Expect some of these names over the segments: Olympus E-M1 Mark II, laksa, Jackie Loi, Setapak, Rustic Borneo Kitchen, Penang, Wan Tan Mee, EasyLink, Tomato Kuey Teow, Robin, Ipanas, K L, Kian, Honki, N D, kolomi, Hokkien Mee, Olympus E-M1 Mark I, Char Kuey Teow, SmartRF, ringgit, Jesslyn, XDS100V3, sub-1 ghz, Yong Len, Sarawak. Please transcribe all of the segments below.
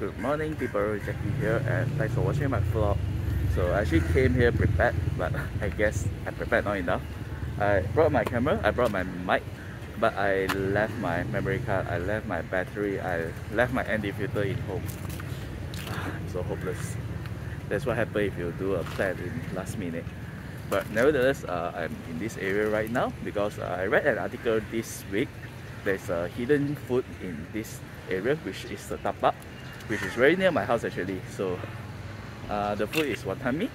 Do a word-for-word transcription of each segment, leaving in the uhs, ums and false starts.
Good morning people, Jackie here and thanks for watching my vlog. So I actually came here prepared, but I guess I prepared not enough. I brought my camera, I brought my mic, but I left my memory card, I left my battery, I left my N D filter in home. I'm so hopeless. That's what happens if you do a plan in last minute. But nevertheless, uh, I'm in this area right now because uh, I read an article this week. There's a hidden food in this area, which is the Setapak, which is very near my house actually. So uh, the food is Wan Tan Mee.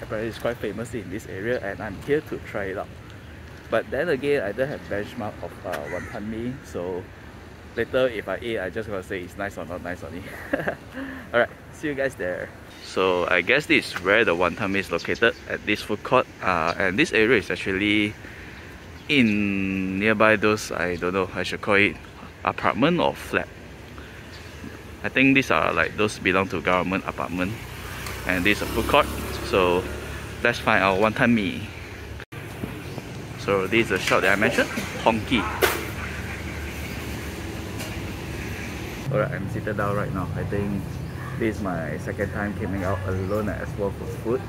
Apparently it's quite famous in this area and I'm here to try it out. But then again, I don't have benchmark of uh, Wan Tan Mee, so later if I eat, I just gonna say it's nice or not nice only. Alright, see you guys there. So I guess this is where the Wan Tan Mee is located, at this food court. Uh, and this area is actually in nearby those, I don't know, I should call it apartment or flat. I think these are like those belong to government apartment. And this is a food court. So let's find our Wan Tan Mee. So this is the shop that I mentioned, Honki. Alright, I'm seated down right now. I think this is my second time coming out alone and explore for food.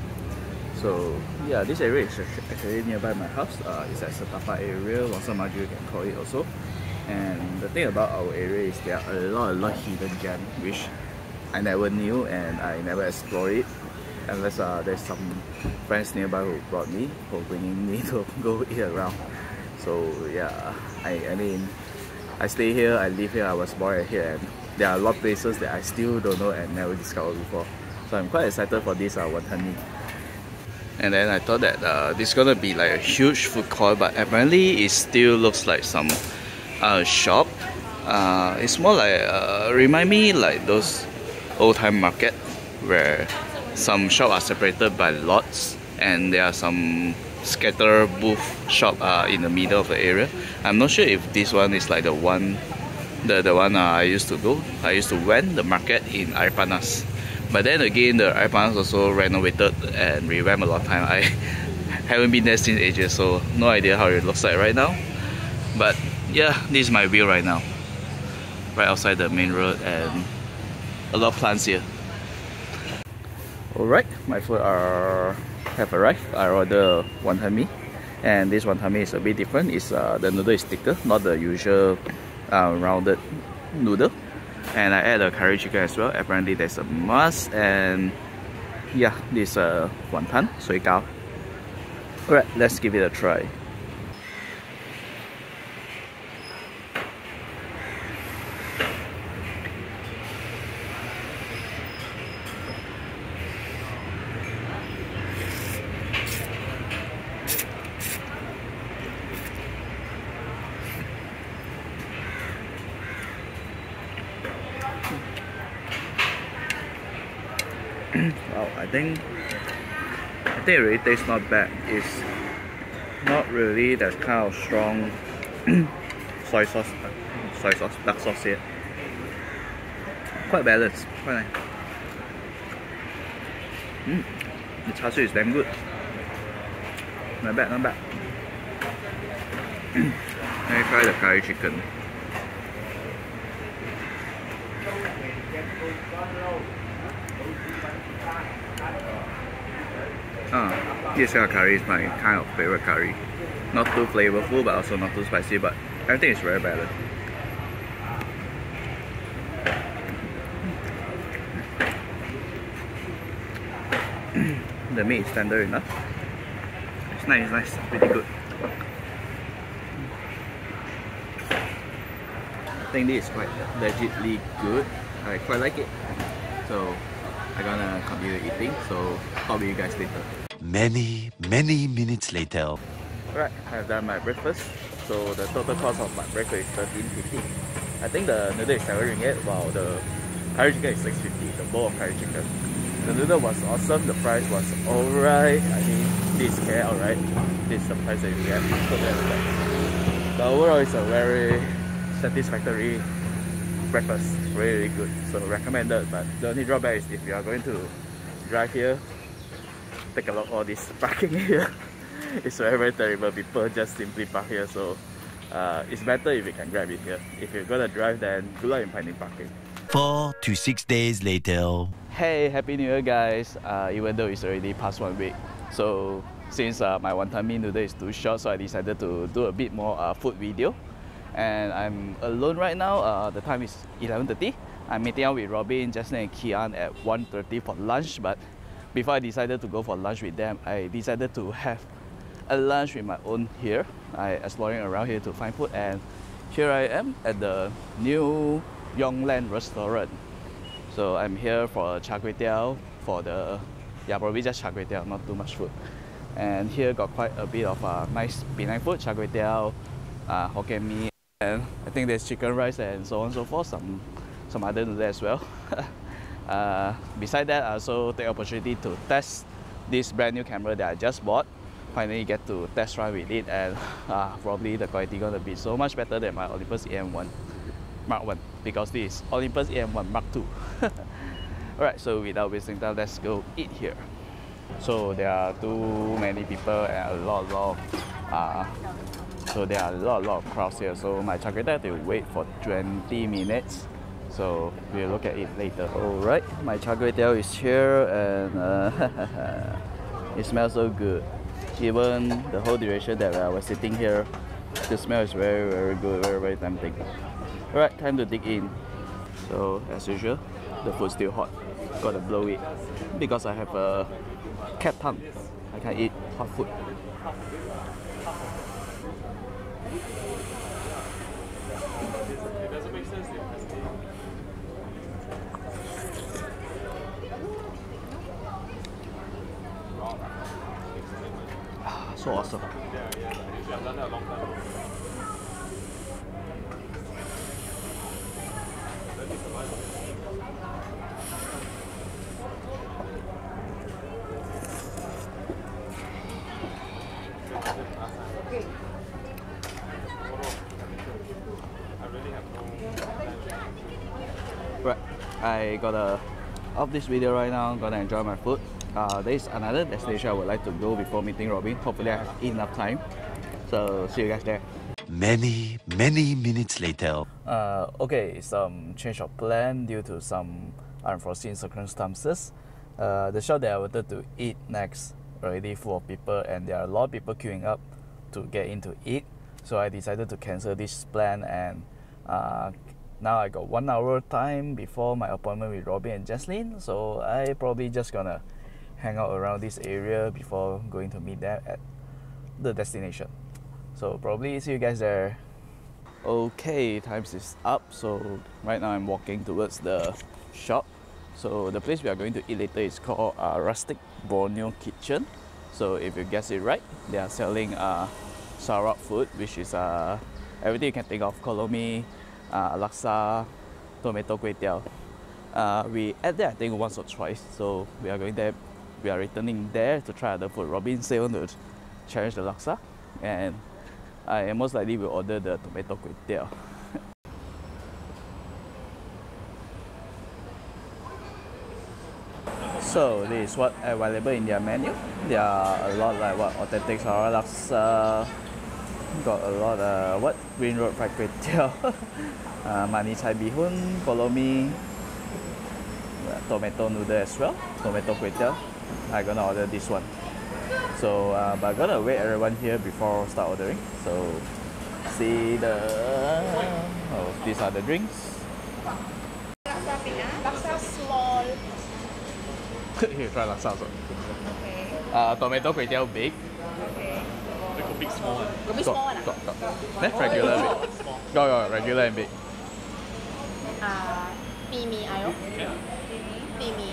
So yeah, this area is actually nearby my house. Uh, it's at Setapak area, Lossamaju you can call it also. And the thing about our area is there are a lot, a lot hidden gems which I never knew and I never explored it. Unless uh, there's some friends nearby who brought me, who bringing me to go eat around. So yeah, I, I mean, I stay here, I live here, I was born here, and there are a lot of places that I still don't know and never discovered before. So I'm quite excited for this uh, Wan Tan Mee. And then I thought that uh, this is gonna be like a huge food court, but apparently it still looks like some uh, shop. Uh, it's more like uh, remind me like those old time market where some shops are separated by lots and there are some scatter booth shop uh, in the middle of the area. I'm not sure if this one is like the one the, the one uh, I used to go. I used to went the market in Ipanas. But then again, the Ipanas also renovated and revamped a lot of time. I haven't been there since ages, so no idea how it looks like right now. But yeah, this is my view right now. Right outside the main road and a lot of plants here. Alright, my food are have arrived. I ordered Wan Tan Mee, and this Wan Tan Mee is a bit different. It's uh, the noodle is thicker, not the usual uh, rounded noodle. And I add a curry chicken as well. Apparently there's a must, and yeah, this uh, wonton soy cow. Alright, let's give it a try. Wow, I think I think it really tastes not bad. It's not really that kind of strong soy sauce, uh, soy sauce, dark sauce here. Quite balanced, quite nice. Mm, the char siu is damn good. Not bad, not bad. Let me try the curry chicken. Uh, this curry is my kind of favorite curry. Not too flavorful, but also not too spicy, but everything is very balanced. The meat is tender enough. It's nice, it's nice, pretty good. I think this is quite legitly good. I quite like it. So I'm gonna continue eating, so talk to you guys later. Many, many minutes later. Alright, I've done my breakfast. So the total cost of my breakfast is thirteen fifty. I think the noodle is seven ringgit, while the curry chicken is six fifty, the bowl of curry chicken. The noodle was awesome, the price was alright. I mean, this is K L, right? This is the price that you get. So that's right. The overall is a very satisfactory breakfast, really, really good, so recommended. But the only drawback is if you are going to drive here, take a look at all this parking here. It's very, very terrible. People just simply park here, so uh, it's better if you can grab it here. If you're gonna drive, then good luck in finding parking. Four to six days later. Hey, Happy New Year, guys. Uh, even though it's already past one week, so since uh, my Wan Tan Mee noodle is too short, so I decided to do a bit more uh, food video. And I'm alone right now. Uh, the time is eleven thirty. I'm meeting up with Robin, Jesslyn and Kian at one thirty for lunch. But before I decided to go for lunch with them, I decided to have a lunch with my own here. I'm exploring around here to find food, and here I am at the new Yong Len restaurant. So I'm here for Char Kuey Teow, for the, yeah, probably just Char Kuey Teow, not too much food. And here got quite a bit of uh, nice Penang food, Char Kuey Teow, uh, Hokkien Mee, and I think there's chicken rice and so on and so forth, some, some other noodles as well. uh, beside that, I also take opportunity to test this brand new camera that I just bought. Finally get to test run with it, and uh, probably the quality gonna be so much better than my Olympus E M one Mark one, because this is Olympus E M one Mark two. Alright, so without wasting time, let's go eat here. So there are too many people and a lot, lot of, uh, so there are a lot, lot of crowds here. So my Char Kuey Teow will wait for twenty minutes. So we'll look at it later. Alright, my Char Kuey Teow is here, and uh, it smells so good. Even the whole duration that I was sitting here, the smell is very, very good, very, very tempting. Alright, time to dig in. So, as usual, the food's still hot. Gotta blow it. Because I have a cat tongue, I can eat hot food. So awesome. Right, I gotta off this video right now. I'm gonna enjoy my food. Uh, there is another destination I would like to go before meeting Robin. Hopefully I have enough time. So see you guys there. Many, many minutes later. Uh, okay, some change of plan due to some unforeseen circumstances. Uh, the shop that I wanted to eat next already full of people, and there are a lot of people queuing up to get in to eat. So I decided to cancel this plan, and uh, now I got one hour time before my appointment with Robin and Jesslyn. So I probably just gonna hang out around this area before going to meet them at the destination. So probably see you guys there. Okay, time is up. So right now I'm walking towards the shop. So the place we are going to eat later is called uh, Rustic Borneo Kitchen. So if you guess it right, they are selling uh, Sarawak food, which is uh, everything you can think of: kolomi, uh, laksa, tomato kuey teow. Uh, we ate there I think once or twice, so we are going there. We are returning there to try other food. Robin said want to challenge the laksa, and I most likely will order the tomato kuey teow. So this is what available in their menu. There are a lot like what authentic Sarawak laksa. Got a lot of what Green Road fried kuey teow, uh, mani chai bihun, kolomi, uh, tomato noodle as well, tomato kuey teow. I'm gonna order this one. So, uh, but I'm gonna wait everyone here before I start ordering. So, see the... Oh, these are the drinks. Laksa big, ah? Laksa small. Here, try laksa also. Okay. Uh, tomato kuey teow big. Okay. Like a big small one. Got big small one, ah? Got, got, got. Then regular and big. Got, got, regular and big. Uh, bimi, ayo? Yeah. Bimi.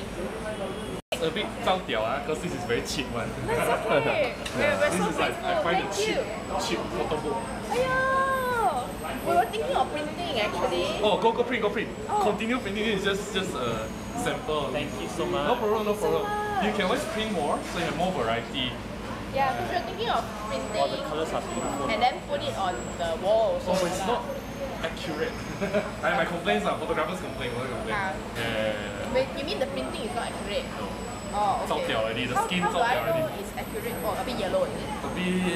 A bit zao diao, ah, because this is very cheap one. That's okay. We're, we're so this is like, I find it cheap, cheap photo book. Ayo! We were thinking of printing actually. Oh, go, go print, go print. Oh. Continue printing, it's just, just a sample. Thank you so much. No problem, no problem. So you can always print more, so you have more variety. Yeah, because you're thinking of printing. All the colors are beautiful. And then put it on the wall. So oh, it's not accurate. My complaints are photographers complain, complain. Yeah. Yeah. Wait, you mean the printing is not accurate? No. Oh, okay. Already. The how, skin how do I already know it's accurate? Oh, a bit yellow, is it? A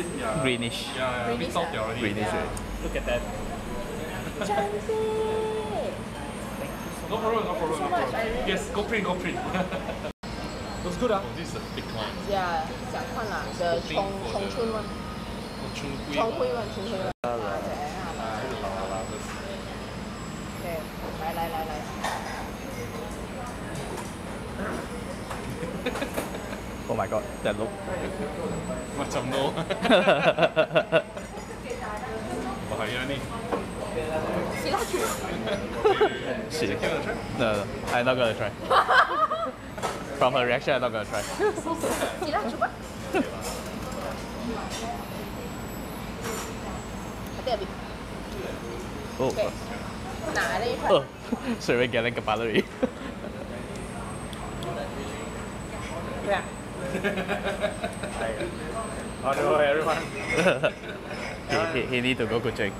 bit, yeah. Greenish. Yeah, yeah. A bit salty already. Greenish, yeah. Look at that. Thank you so No problem, no problem. So no problem. Much, yes, go print, go print. Looks good, huh? Oh, this is a big one. Yeah, the Chong Chun one. Chong Kuey one, Chong Kuey one. Okay, bye, bye, bye, bye. Oh my god, that look. Much of no. Oh, yeah, Nick. She did. No, no, I'm not gonna try. From her reaction, I'm not gonna try. Oh. Oh. So we're getting a cutlery. Yeah. Oh no, everyone. he, he, he need to go coaching.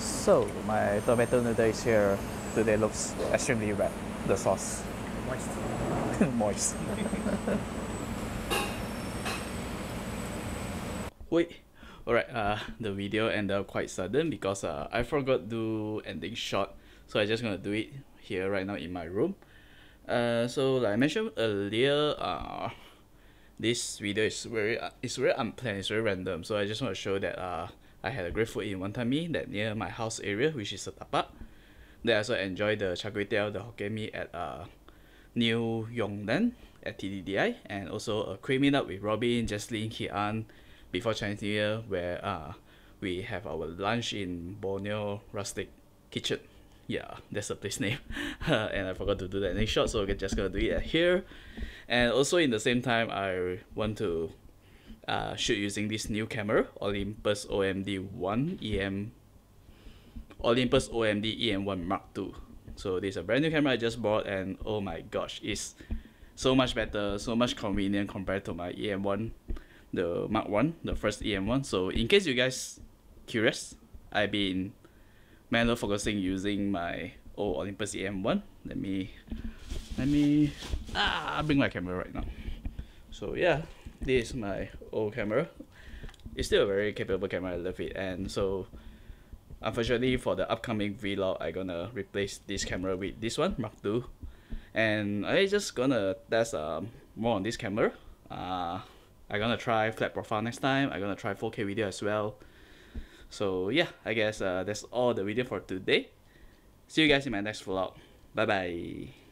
So my tomato noodles here today looks extremely wet. The sauce. Moist. Moist. Wait. Alright, uh the video ended quite sudden because uh, I forgot to ending shot. So I'm just gonna do it here right now in my room. Uh, so like I mentioned earlier, uh, this video is very uh, it's very unplanned, it's very random. So I just want to show that uh, I had a great food in Wan Tan Mee that near my house area, which is Setapak. Then I also enjoyed the Char Kuey Teow, the Hokkien Mee at uh, New Yong Len at T D D I, and also a quick meet up with Robin, Jesslyn, Kian before Chinese New Year, where uh, we have our lunch in Borneo Rustic Kitchen. Yeah, that's the place name. Uh, and I forgot to do that next shot, so I'm just gonna do it here. And also in the same time, I want to uh, shoot using this new camera, Olympus O M D one E M Olympus O M D E M one Mark two. So this is a brand new camera I just bought, and oh my gosh, it's so much better, so much convenient compared to my E M one, the Mark one, the first E M one. So in case you guys curious, I've been manual focusing using my old Olympus E M one. Let me, let me, ah, bring my camera right now. So yeah, this is my old camera. It's still a very capable camera, I love it. And so, unfortunately for the upcoming vlog, I'm gonna replace this camera with this one, Mark two. And I'm just gonna test um, more on this camera. Uh, I'm gonna try flat profile next time. I'm gonna try four K video as well. So yeah, I guess uh, that's all the video for today. See you guys in my next vlog. Bye bye.